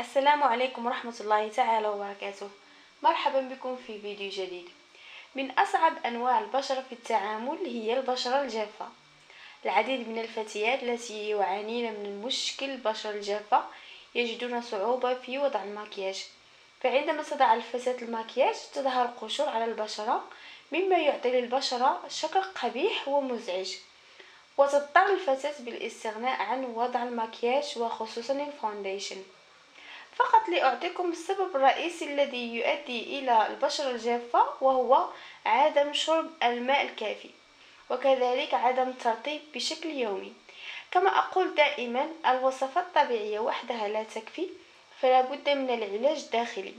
السلام عليكم ورحمة الله تعالى وبركاته. مرحبا بكم في فيديو جديد. من أصعب أنواع البشرة في التعامل هي البشرة الجافة. العديد من الفتيات التي يعانين من مشكل البشرة الجافة يجدون صعوبة في وضع المكياج، فعندما تضع الفتاة المكياج تظهر قشور على البشرة، مما يعطي للبشرة شكل قبيح ومزعج، وتضطر الفتاة بالاستغناء عن وضع المكياج وخصوصا الفونديشن. فقط لأعطيكم السبب الرئيسي الذي يؤدي إلى البشرة الجافة، وهو عدم شرب الماء الكافي وكذلك عدم الترطيب بشكل يومي. كما أقول دائما، الوصفات الطبيعية وحدها لا تكفي، فلا بد من العلاج الداخلي،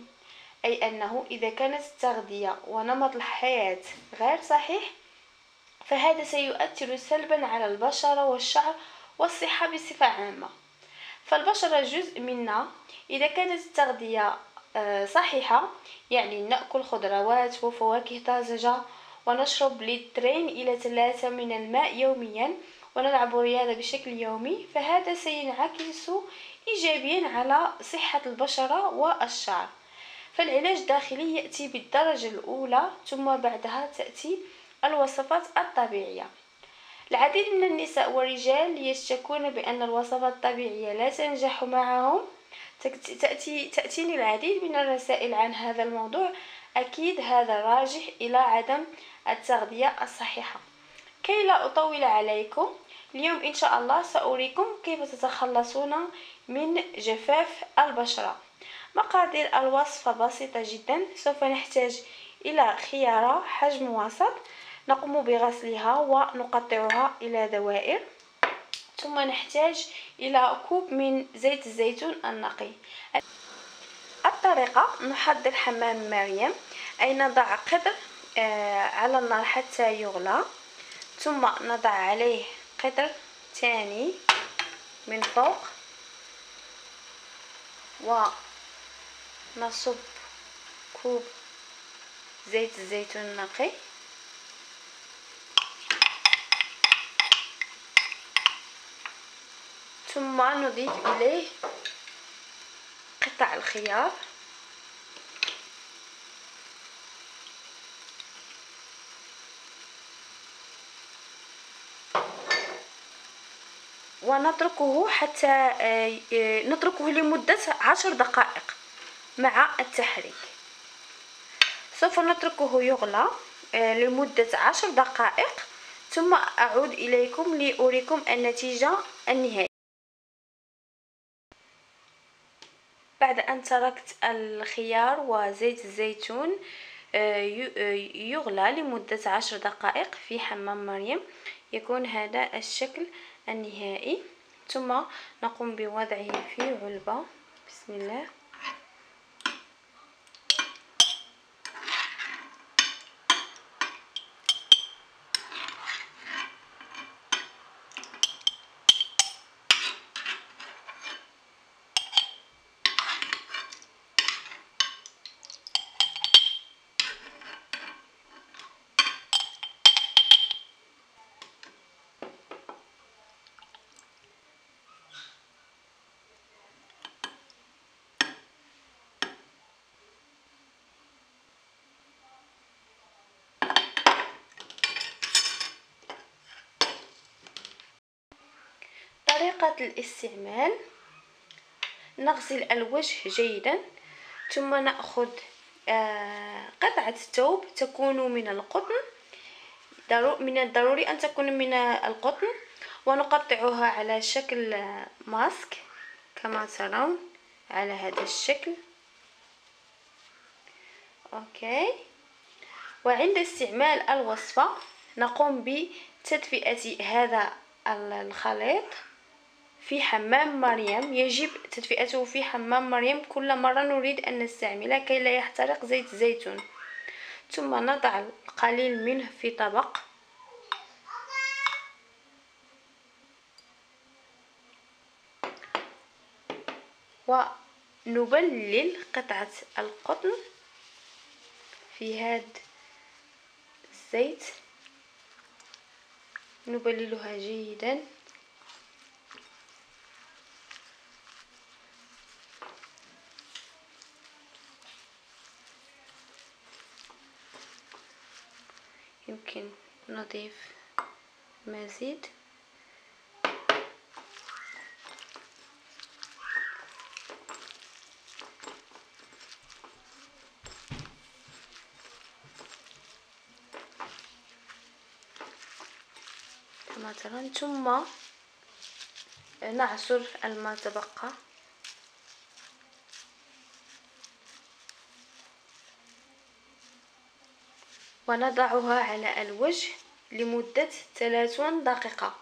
أي أنه إذا كانت التغذية ونمط الحياة غير صحيح فهذا سيؤثر سلبا على البشرة والشعر والصحة بصفة عامة. فالبشرة جزء منا، إذا كانت التغذية صحيحة، يعني نأكل خضروات وفواكه طازجة ونشرب لترين إلى 3 من الماء يوميا ونلعب رياضة بشكل يومي، فهذا سينعكس إيجابيا على صحة البشرة والشعر. فالعلاج الداخلي يأتي بالدرجة الأولى، ثم بعدها تأتي الوصفات الطبيعية. العديد من النساء والرجال يشتكون بأن الوصفات الطبيعية لا تنجح معهم. تأتيني العديد من الرسائل عن هذا الموضوع. أكيد هذا راجع إلى عدم التغذية الصحيحة. كي لا أطول عليكم، اليوم إن شاء الله سأريكم كيف تتخلصون من جفاف البشرة. مقادير الوصفة بسيطة جدا. سوف نحتاج إلى خيارة حجم وسط، نقوم بغسلها ونقطعها إلى دوائر، ثم نحتاج إلى كوب من زيت الزيتون النقي. الطريقة: نحضر حمام مريم، أي نضع قدر على النار حتى يغلى، ثم نضع عليه قدر ثاني من فوق، ونصب كوب زيت الزيتون النقي، ثم نضيف إليه قطع الخيار، ونتركه حتى نتركه لمدة 10 دقائق مع التحريك. سوف نتركه يغلى لمدة 10 دقائق، ثم أعود إليكم لأريكم النتيجة النهائية. بعد أن تركت الخيار وزيت الزيتون يغلى لمدة 10 دقائق في حمام مريم، يكون هذا الشكل النهائي. ثم نقوم بوضعه في علبة. بسم الله. طريقة الاستعمال: نغسل الوجه جيدا، ثم نأخذ قطعة ثوب تكون من القطن، من الضروري أن تكون من القطن، ونقطعها على شكل ماسك كما ترون على هذا الشكل. أوكي. وعند استعمال الوصفة نقوم بتدفئة هذا الخليط في حمام مريم. يجب تدفئته في حمام مريم كل مرة نريد أن نستعمله كي لا يحترق زيت الزيتون. ثم نضع القليل منه في طبق، ونبلل قطعة القطن في هذا الزيت، نبللها جيدا. يمكن نضيف مزيد. مثلا ثم نعصر الماء تبقى ونضعها على الوجه لمدة 30 دقيقة.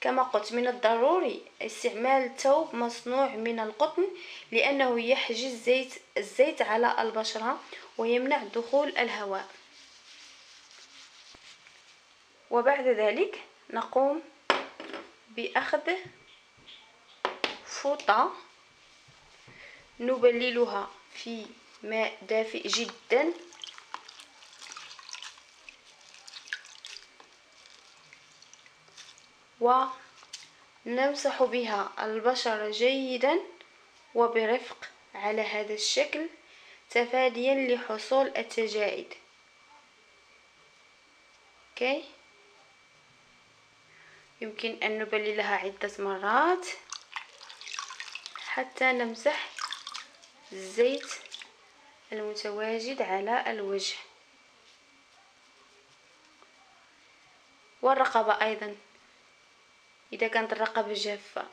كما قلت من الضروري استعمال ثوب مصنوع من القطن لأنه يحجز الزيت على البشرة ويمنع دخول الهواء. وبعد ذلك نقوم بأخذ فوطة نبللها في ماء دافئ جدا ونمسح بها البشرة جيدا وبرفق على هذا الشكل تفاديا لحصول التجاعيد. يمكن أن نبللها عدة مرات حتى نمسح الزيت المتواجد على الوجه والرقبة أيضا إذا كانت الرقبة جافة.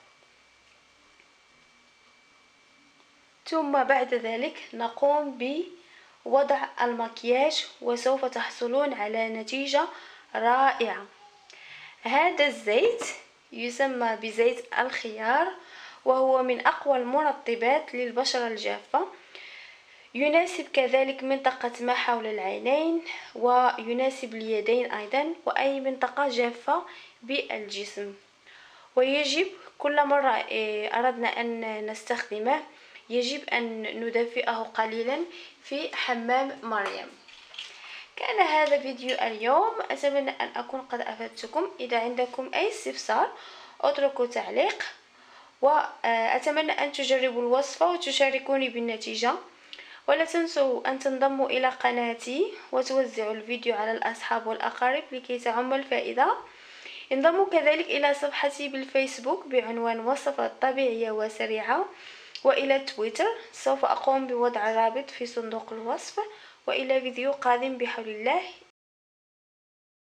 ثم بعد ذلك نقوم بوضع المكياج وسوف تحصلون على نتيجة رائعة. هذا الزيت يسمى بزيت الخيار وهو من أقوى المرطبات للبشرة الجافة، يناسب كذلك منطقة ما حول العينين ويناسب اليدين أيضا وأي منطقة جافة بالجسم. ويجب كل مرة أردنا أن نستخدمه يجب أن ندفئه قليلا في حمام مريم. كان هذا فيديو اليوم، أتمنى أن أكون قد أفدتكم. إذا عندكم أي استفسار اتركوا تعليق، وأتمنى أن تجربوا الوصفة وتشاركوني بالنتيجة، ولا تنسوا أن تنضموا إلى قناتي وتوزعوا الفيديو على الأصحاب والأقارب لكي تعم الفائدة. انضموا كذلك إلى صفحتي بالفيسبوك بعنوان وصفة طبيعية وسريعة، وإلى تويتر سوف أقوم بوضع رابط في صندوق الوصف. وإلى فيديو قادم بحول الله.